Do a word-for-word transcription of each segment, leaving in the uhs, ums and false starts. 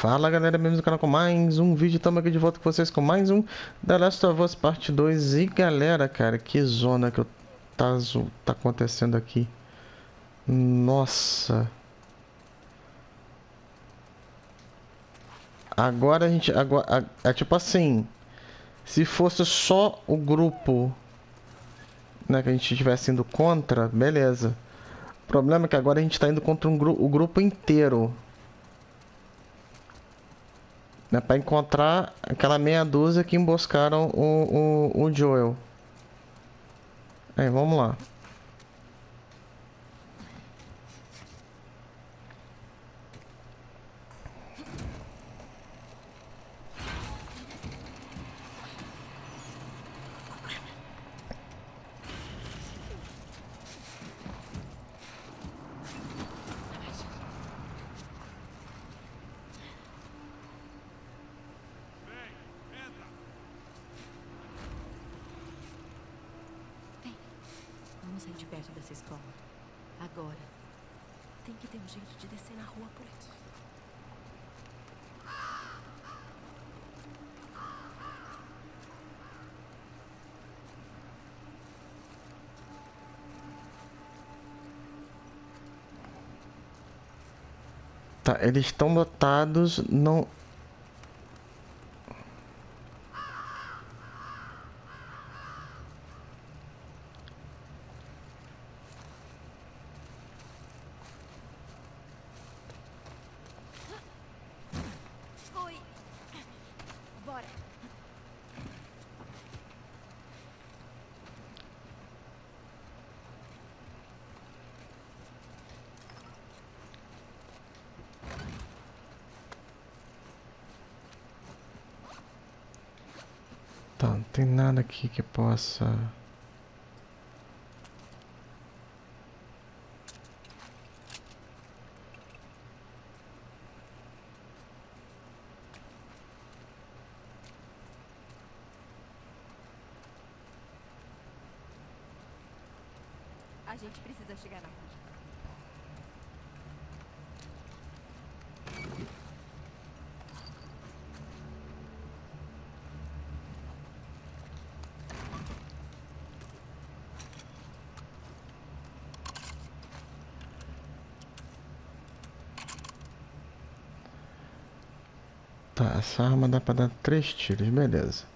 Fala galera, bem-vindos ao canal com mais um vídeo. Estamos aqui de volta com vocês com mais um The Last of Us Parte dois. E galera, cara, que zona que eu tá, tá acontecendo aqui. Nossa. Agora a gente... Agora, a, é tipo assim, se fosse só o grupo, né, que a gente estivesse indo contra, beleza. O problema é que agora a gente tá indo contra um gru o grupo inteiro, né, para encontrar aquela meia dúzia que emboscaram o, o, o Joel. Aí, vamos lá. Tá, eles estão lotados, não... Tá, não tem nada aqui que possa... A gente precisa chegar na rua. Tá, essa arma dá pra dar três tiros, beleza.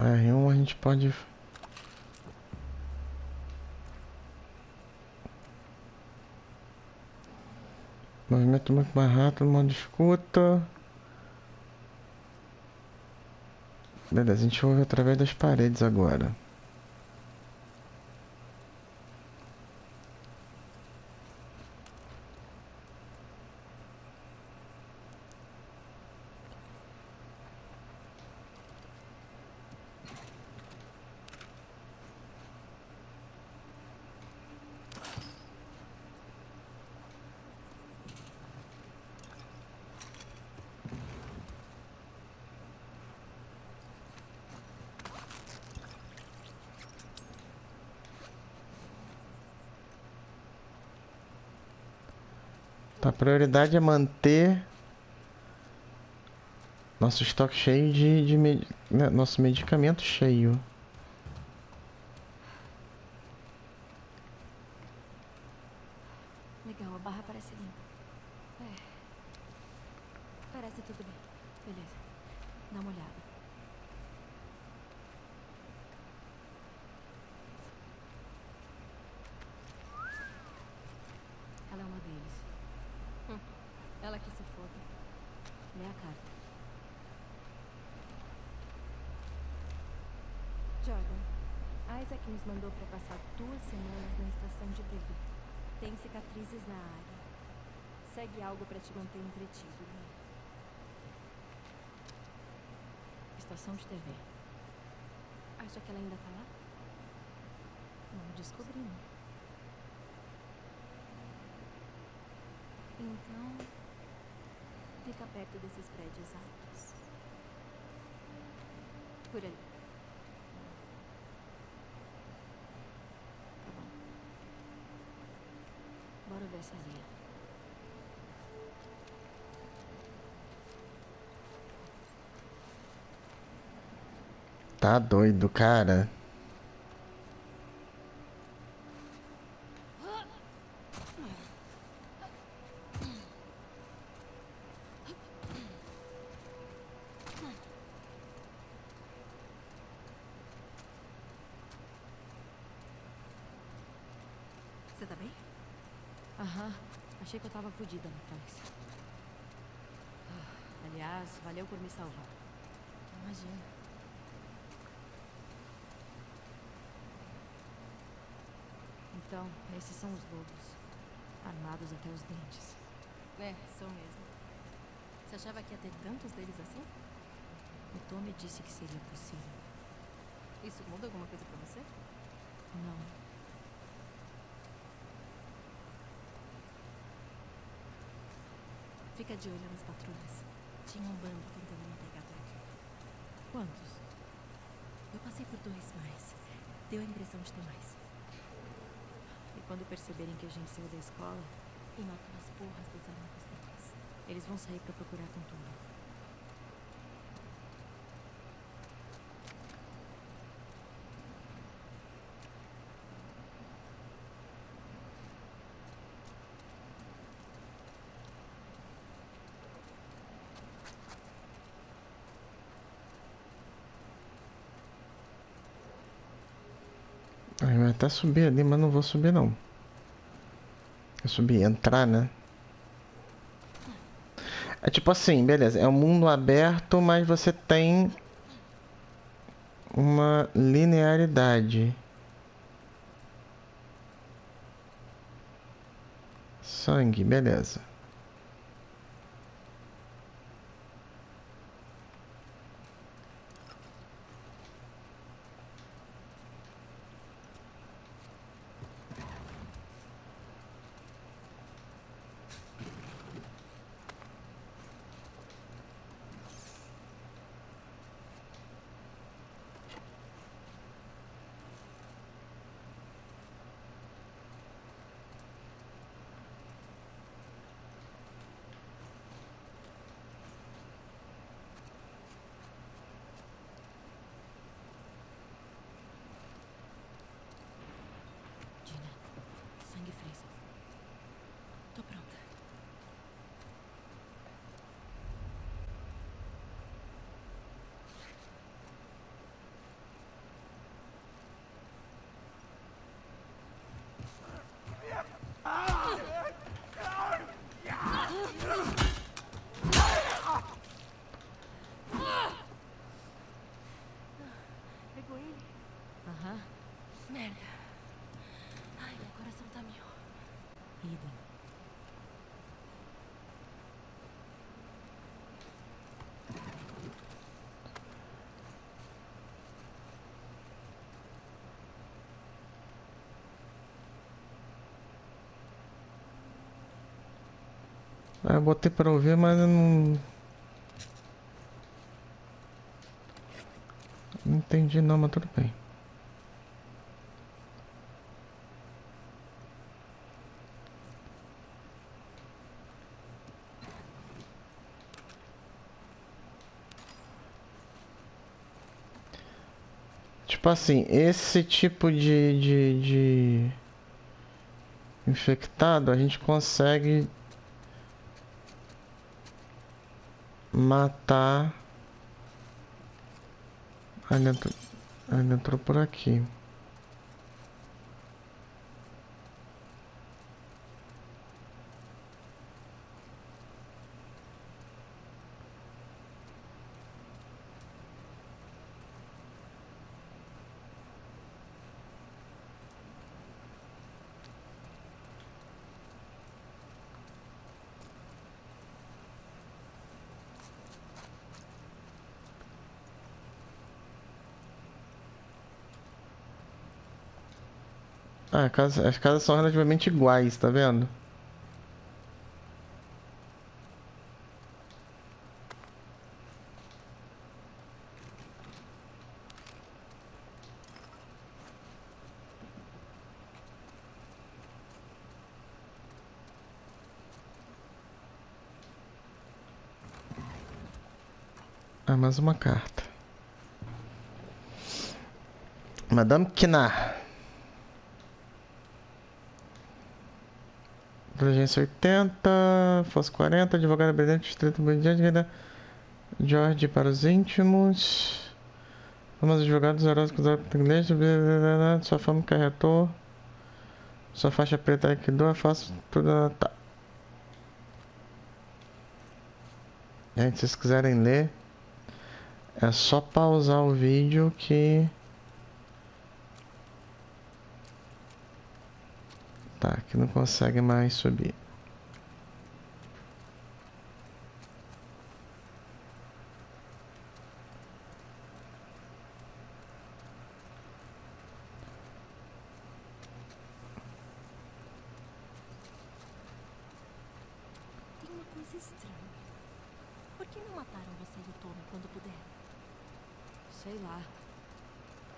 R um a gente pode... Movimento muito mais rápido, modo de escuta. Beleza, a gente ouve através das paredes agora. A prioridade é manter nosso estoque cheio de, de med... nosso medicamento cheio. Legal, a barra parece limpa. É. Parece tudo bem. Beleza. Dá uma olhada. Ela é uma deles. Ela que se foda. Lê a carta. Jordan, Isaac nos mandou para passar duas semanas na estação de T V. Tem cicatrizes na área. Segue algo para te manter entretido, né? Estação de T V. Acha que ela ainda tá lá? Não descobri, não. Então... fica perto desses prédios altos. Por ali. Tá bom. Bora ver essa linha. Tá doido, cara. Você tá bem? Aham. Achei que eu tava fodida na França. Aliás, valeu por me salvar. Imagina. Então, esses são os lobos. Armados até os dentes. É, são mesmo. Você achava que ia ter tantos deles assim? O Tommy disse que seria possível. Isso muda alguma coisa pra você? Não. Fica de olho nas patrulhas. Tinha um bando tentando me pegar por aqui. Quantos? Eu passei por dois, mas deu a impressão de ter mais. E quando perceberem que a gente saiu da escola, e notam as porras dos amigos deles, eles vão sair pra procurar com tudo. Até subir ali, mas não vou subir não. Eu subi, entrar, né? É tipo assim, beleza. É um mundo aberto, mas você tem uma linearidade. Sangue, beleza. Ah, eu botei pra ouvir, mas eu não... Não entendi não, mas tudo bem. Tipo assim, esse tipo de... de, de... infectado, a gente consegue... matar. Ele entrou, ele entrou por aqui. Ah, as casas, as casas são relativamente iguais, tá vendo? Ah, mais uma carta. Madame Kinar. Inteligência oitenta, Fosse quarenta, advogada brilhante, estrito bandido, Jorge para os íntimos. Vamos advogados, heróis, cruzados para inglês, sua fama carretou, sua faixa preta que doa, faço tudo. Tá. Gente, se vocês quiserem ler, é só pausar o vídeo que... Tá, que não consegue mais subir. Tem uma coisa estranha. Por que não mataram você e o Tommy quando puderam? Sei lá.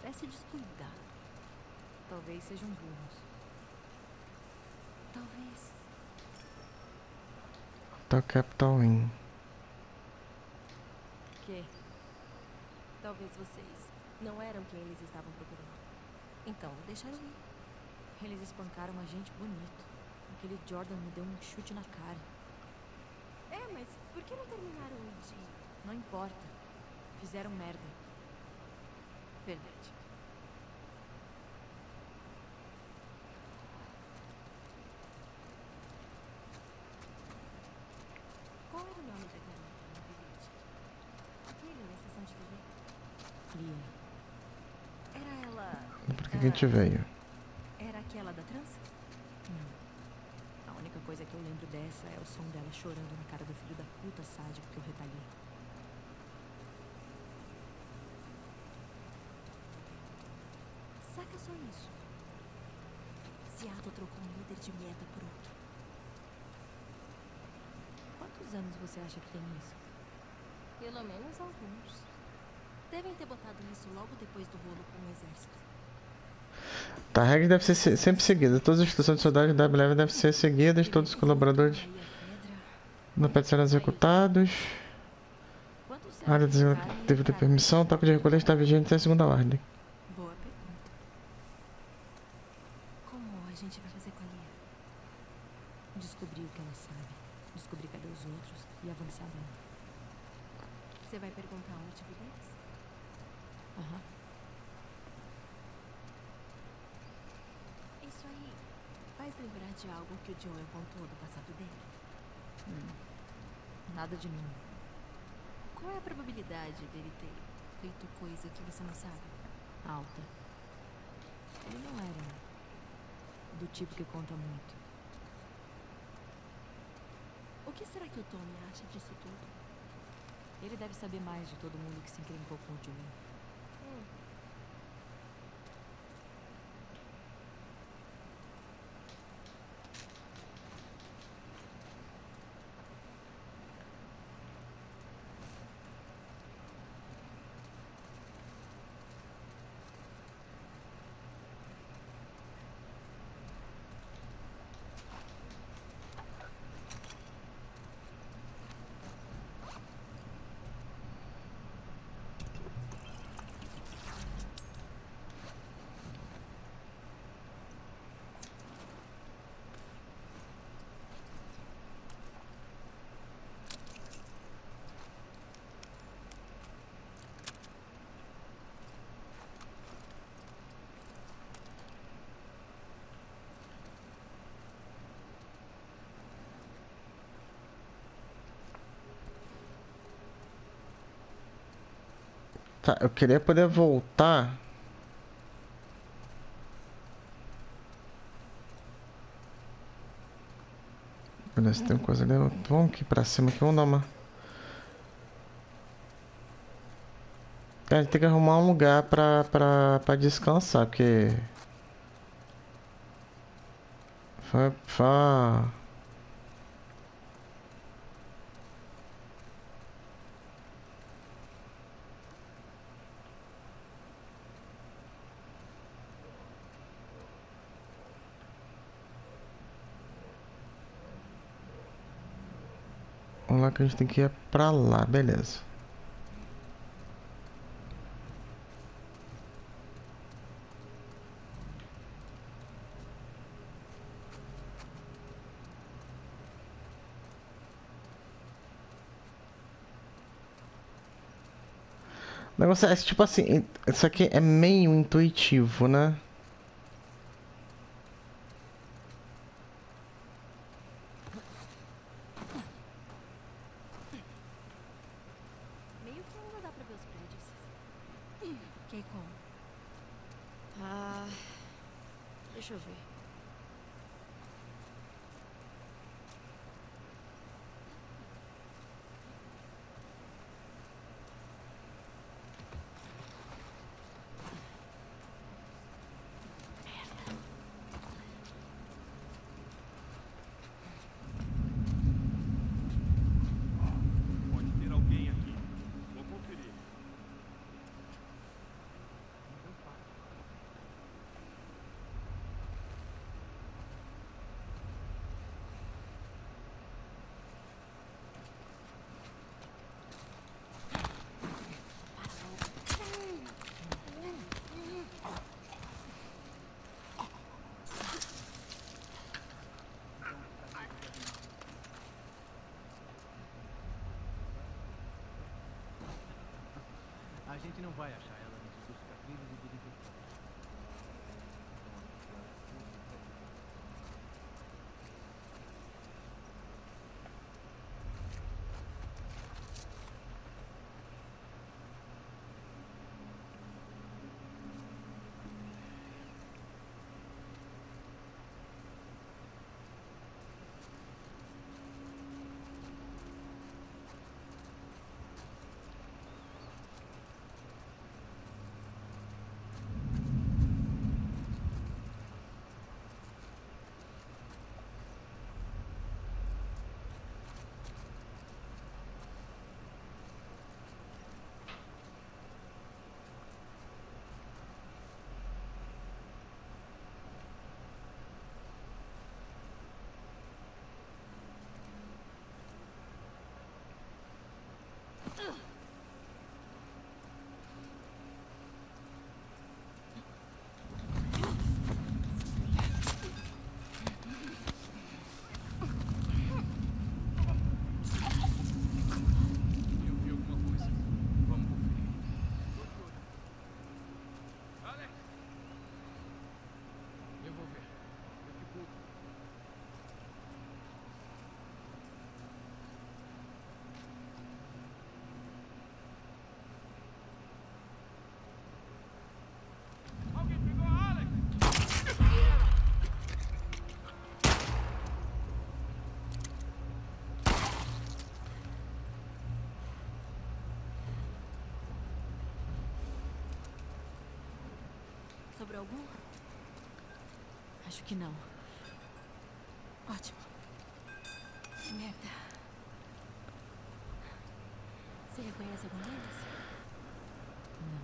Parece descuidado. Talvez sejam burros. Talvez. Tá Capital In. Que? Talvez vocês não eram quem eles estavam procurando. Então, deixaram ir. Eles espancaram a gente bonito. Aquele Jordan me deu um chute na cara. É, mas por que não terminaram o dia? Não importa. Fizeram merda. Verdade. A gente veio. Era aquela da trança? Não. A única coisa que eu lembro dessa é o som dela chorando na cara do filho da puta sádico que eu retalhei. Saca só isso. Seattle trocou um líder de meta por outro. Quantos anos você acha que tem isso? Pelo menos alguns. Devem ter botado isso logo depois do rolo com o exército. Tá, a regra deve ser sempre seguida. Todas as instituições de saudade da W L devem ser seguidas. Todos os colaboradores não podem ser executados. A área deve ter permissão. O toque de recolher está vigente até a segunda ordem. Boa pergunta. Como a gente vai fazer com a Lia? Descobrir o que ela sabe, descobrir cadê os outros e avançar lá. Você vai perguntar onde atividades? Aham. Uhum. Isso aí faz lembrar de algo que o Joel contou do passado dele. Hum, nada de novo. Qual é a probabilidade dele ter feito coisa que você não sabe? Alta. Ele não era do tipo que conta muito. O que será que o Tommy acha disso tudo? Ele deve saber mais de todo mundo que se encrencou com o Joel. Tá, eu queria poder voltar. Olha se tem coisa ali. Vamos aqui pra cima aqui, vamos dar uma... A gente tem que arrumar um lugar pra, pra, pra descansar, porque... Foi... foi... Vamos lá que a gente tem que ir pra lá, beleza. O negócio é tipo assim, isso aqui é meio intuitivo, né? Meio que não dá pra ver os prédios. Que como? Ah, deixa eu ver. A gente não vai achar ela nos seus capítulos e tudo isso. Sobre algum? Acho que não. Ótimo. Merda. Você reconhece algum deles? Não.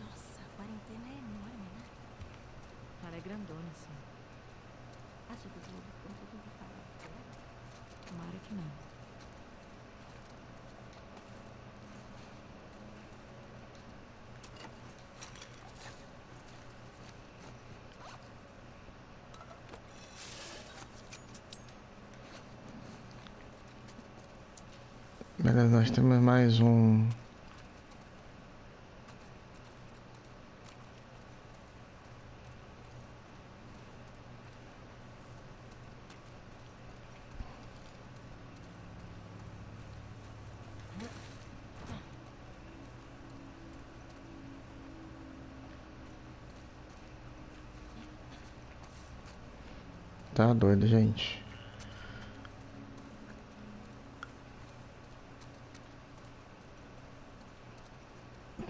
Nossa, a quarentena é enorme, né? Ela é grandona, sim. Acha que os lobos estão tudo de cara? Tomara que não. Beleza, nós temos mais um... Tá doido, gente.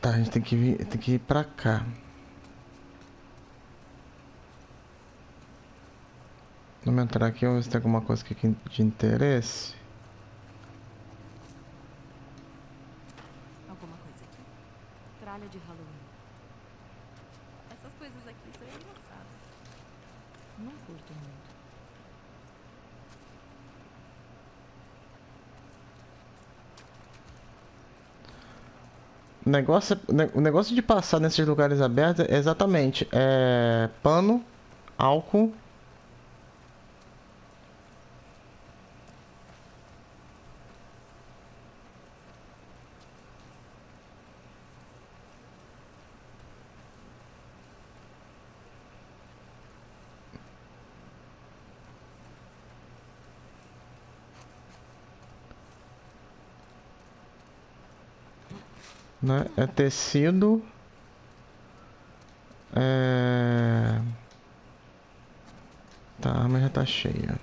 Tá, a gente tem que vir, tem que ir pra cá. Vamos entrar aqui, vamos ver se tem alguma coisa aqui de interesse. Alguma coisa aqui. Tralha de Halloween. Essas coisas aqui são engraçadas. Não curto muito. O negócio, o negócio de passar nesses lugares abertos é exatamente é pano, álcool. né? É tecido, é... Tá, a arma já tá cheia.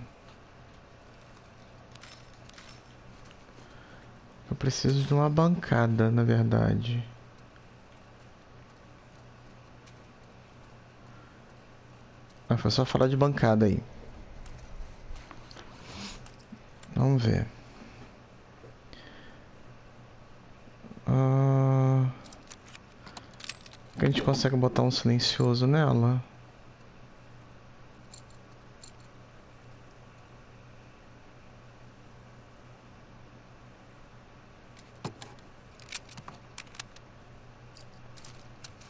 Eu preciso de uma bancada, na verdade. Ah, foi só falar de bancada aí. Vamos ver. Uh... A gente consegue botar um silencioso nela?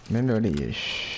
Melhorias.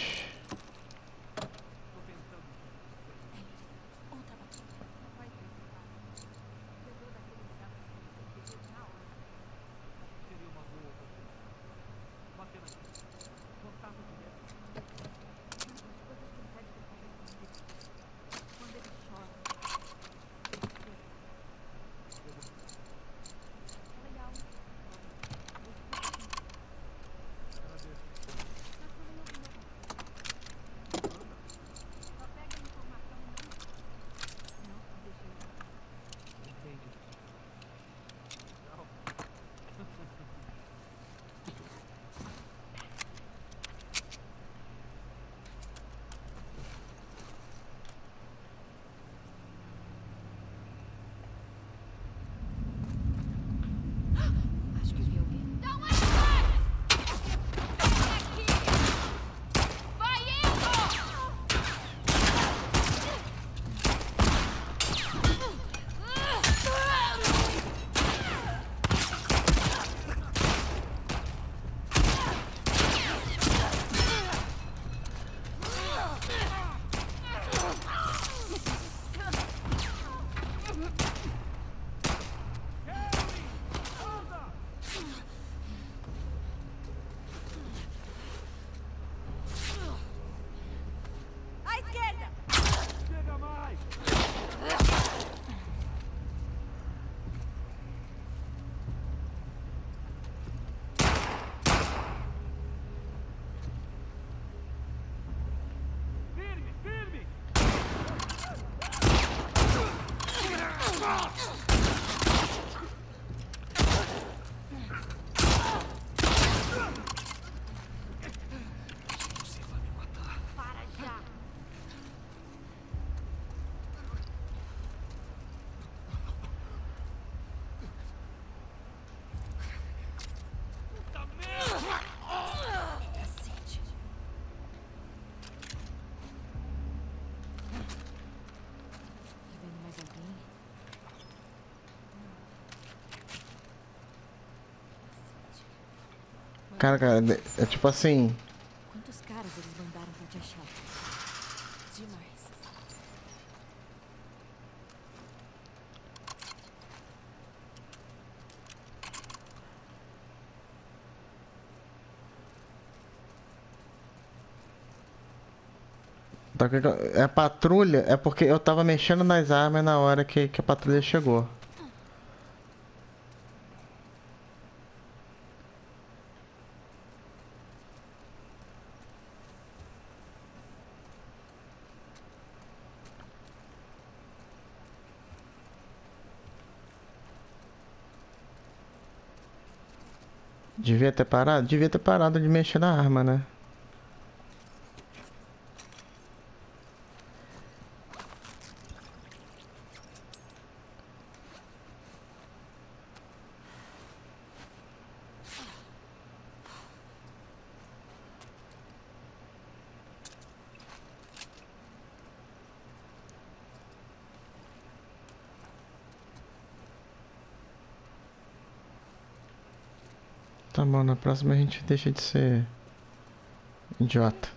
Cara, cara, é tipo assim... Quantos caras eles mandaram pra te achar? Demais. Tá, que a patrulha... É porque eu tava mexendo nas armas na hora que, que a patrulha chegou. Devia ter parado? Devia ter parado de mexer na arma, né? Tá bom, na próxima a gente deixa de ser idiota.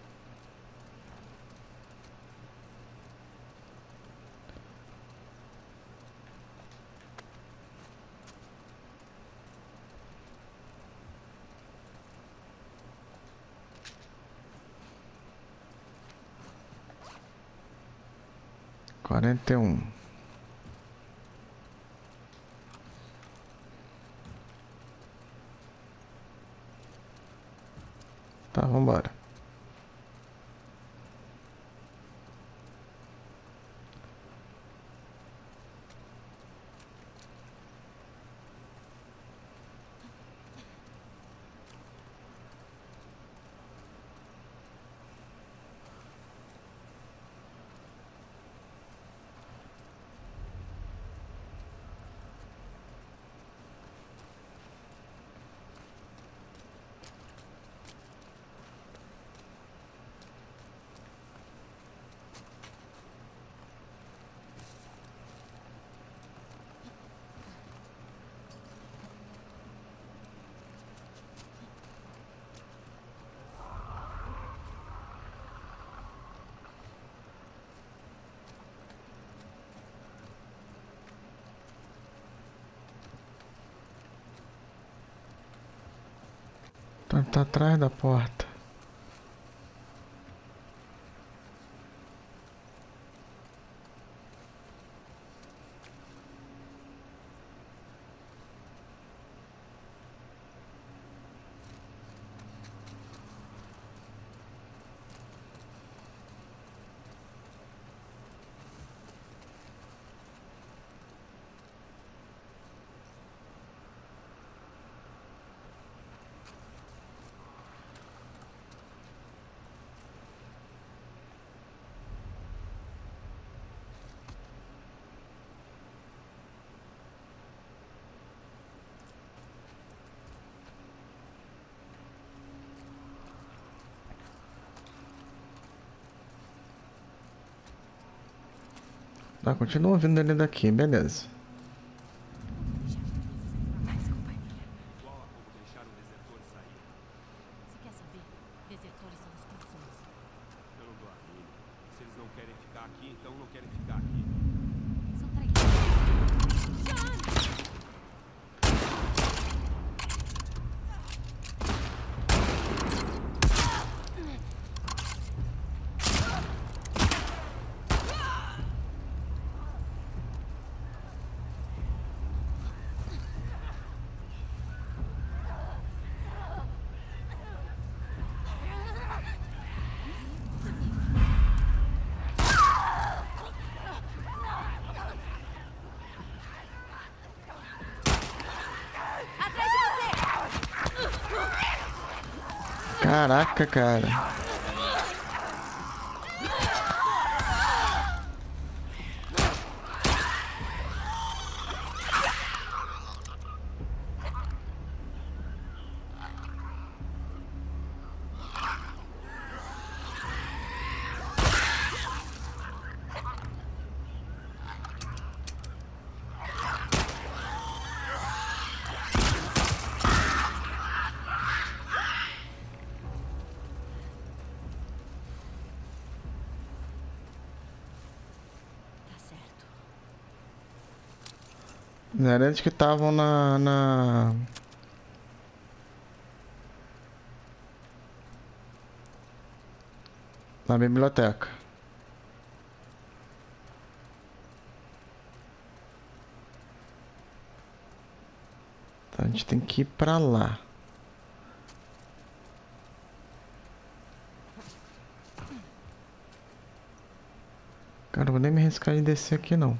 Quarenta e um. Tá, vambora. Tá atrás da porta. Tá, continua ouvindo ele daqui, beleza. Caraca, cara. Era eles que estavam na, na... na biblioteca. Tá, a gente tem que ir pra lá. Cara, eu vou nem me arriscar de descer aqui não.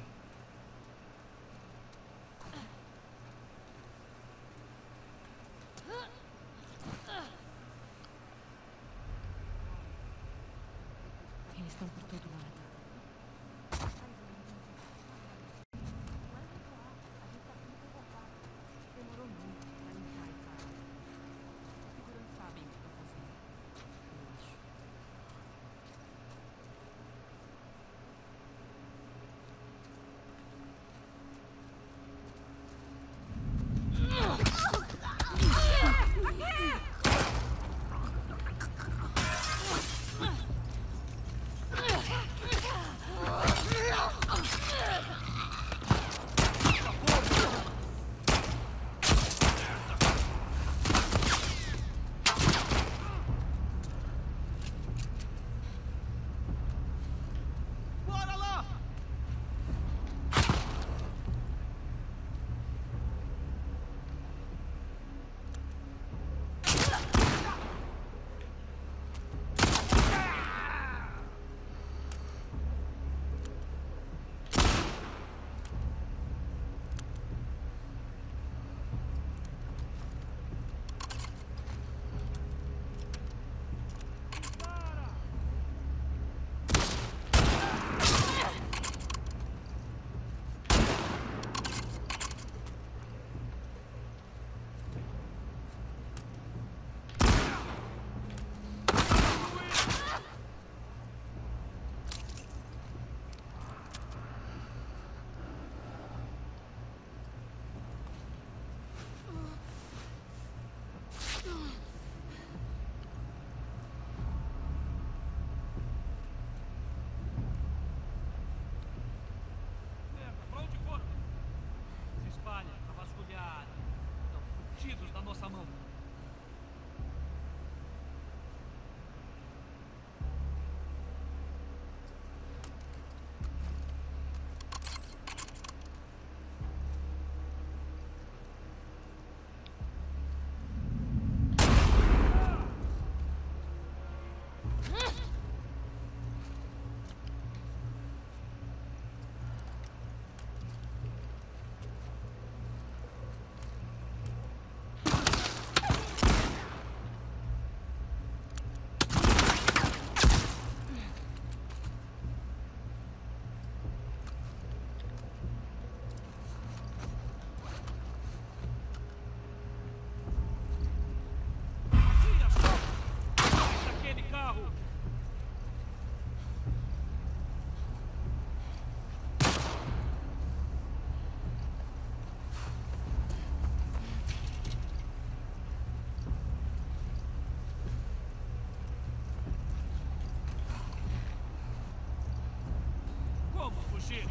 fugir.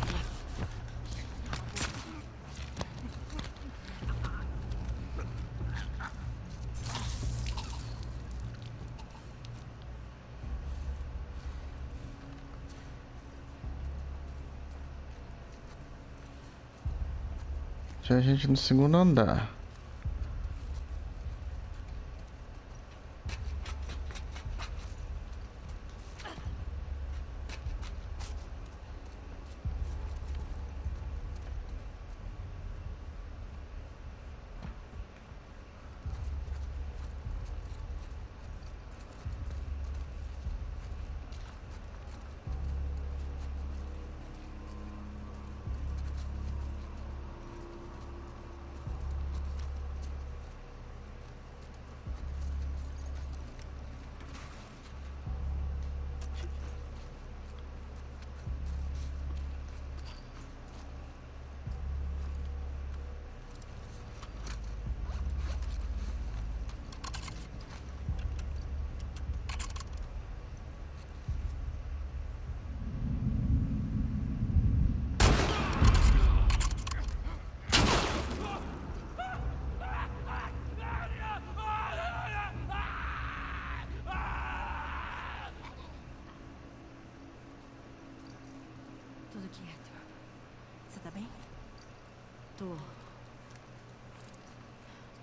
Tinha gente no segundo andar.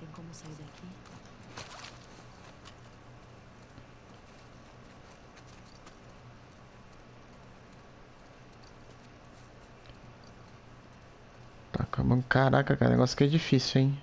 Tem como sair daqui? Tá acabando. Caraca, cara, negócio que é difícil, hein?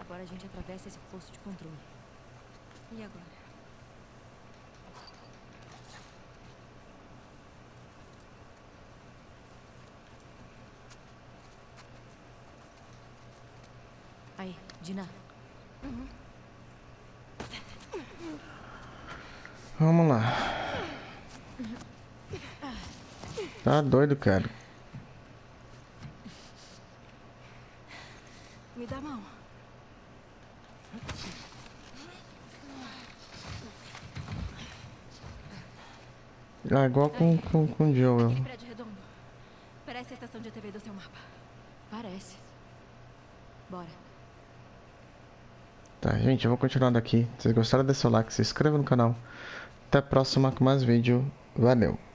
Agora a gente atravessa esse posto de controle. E agora? Aí, Dina. Uhum. Vamos lá. Tá doido, cara. Me dá a mão. Ah, igual com, com, com o Joel. Aquele prédio redondo. Parece a estação de T V do seu mapa. Parece. Bora. Tá, gente, eu vou continuar daqui. Se vocês gostaram, dê seu like, se inscreva no canal. Até a próxima com mais vídeo. Valeu.